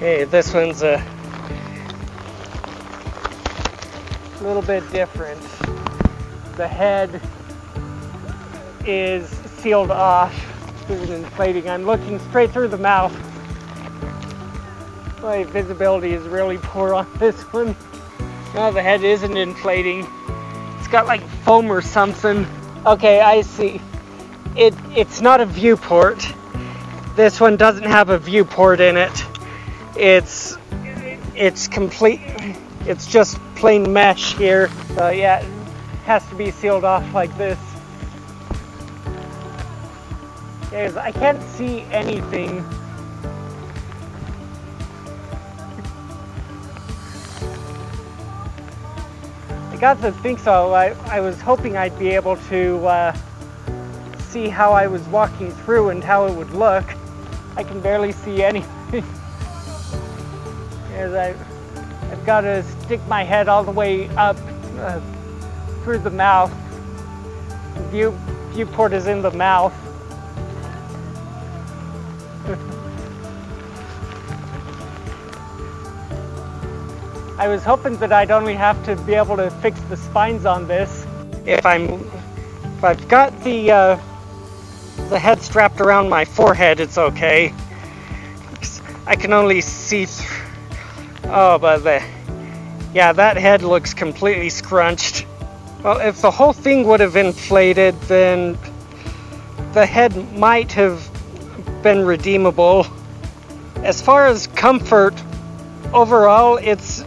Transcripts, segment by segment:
Hey, this one's a little bit different. The head is sealed off through an inflating. I'm looking straight through the mouth. My visibility is really poor on this one. No, the head isn't inflating. It's got like foam or something. Okay, I see. It's not a viewport. This one doesn't have a viewport in it. It's complete. It's just plain mesh here. Yeah, it has to be sealed off like this. I can't see anything. I got to think so. I was hoping I'd be able to see how I was walking through and how it would look. I can barely see anything. I've got to stick my head all the way up through the mouth. The viewport is in the mouth. I was hoping that I'd only have to be able to fix the spines on this. If I've got the head strapped around my forehead, it's okay. I can only see through. Oh, but that head looks completely scrunched. Well, if the whole thing would have inflated, then the head might have been redeemable. As far as comfort, overall, it's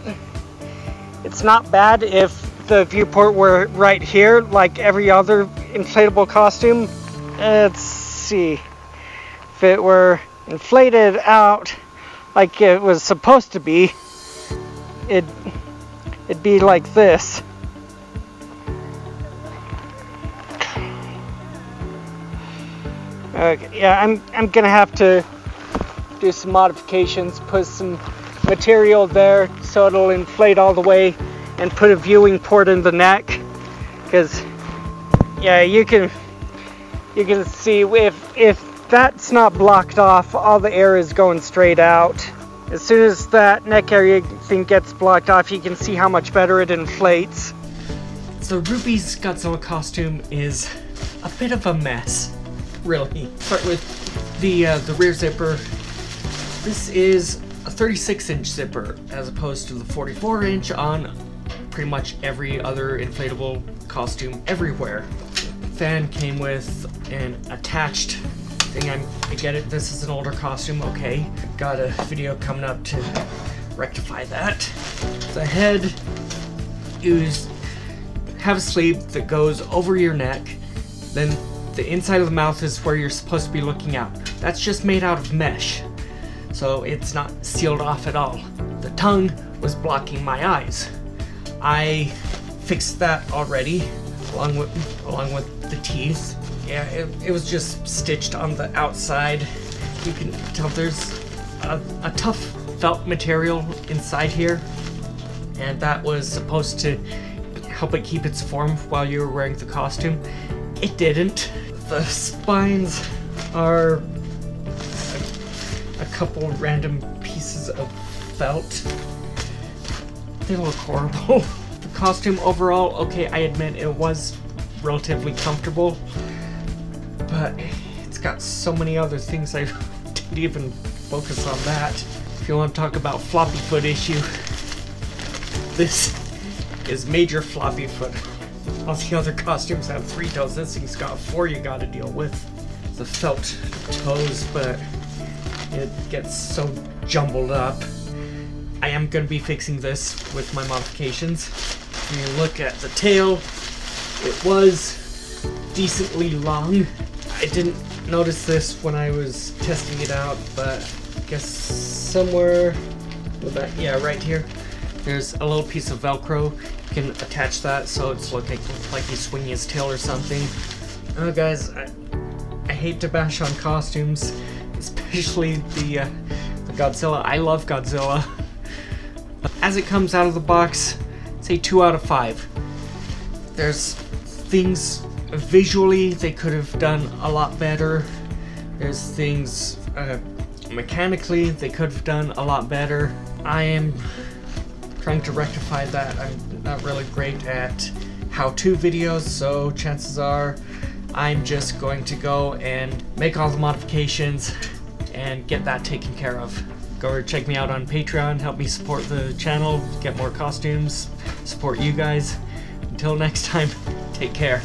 not bad. If the viewport were right here, like every other inflatable costume, let's see. If it were inflated out like it was supposed to be, it'd be like this. Okay, yeah, I'm gonna have to do some modifications, put some material there so it'll inflate all the way, and put a viewing port in the neck, because yeah, you can see if that's not blocked off, all the air is going straight out. As soon as that neck area thing gets blocked off, you can see how much better it inflates. So Ruby's Godzilla costume is a bit of a mess, really. Start with the rear zipper. This is a 36-inch zipper, as opposed to the 44-inch on pretty much every other inflatable costume everywhere. The fan came with an attached thing. I get it, this is an older costume, okay. I've got a video coming up to rectify that. The head, have a sleeve that goes over your neck, then the inside of the mouth is where you're supposed to be looking out. That's just made out of mesh, so it's not sealed off at all. The tongue was blocking my eyes. I fixed that already, along with the teeth. Yeah, it was just stitched on the outside. You can tell there's a tough felt material inside here, and that was supposed to help it keep its form while you were wearing the costume. It didn't. The spines are a couple random pieces of felt. They look horrible. The costume overall, okay, I admit it was relatively comfortable, but it's got so many other things I didn't even focus on that. If you want to talk about floppy foot issue, this is major floppy foot. All the other costumes have 3 toes, this thing's got 4 you gotta deal with. The felt toes, but it gets so jumbled up. I am going to be fixing this with my modifications. When you look at the tail, it was decently long. I didn't notice this when I was testing it out, but I guess somewhere, right here, there's a little piece of Velcro. You can attach that so it's like he's swinging his tail or something. Oh guys, I hate to bash on costumes. Especially the Godzilla. I love Godzilla. As it comes out of the box, say 2 out of 5. There's things visually they could have done a lot better. There's things mechanically they could have done a lot better. I am trying to rectify that. I'm not really great at how-to videos, so chances are I'm just going to go and make all the modifications and get that taken care of. Go check me out on Patreon, help me support the channel, get more costumes, support you guys. Until next time, take care.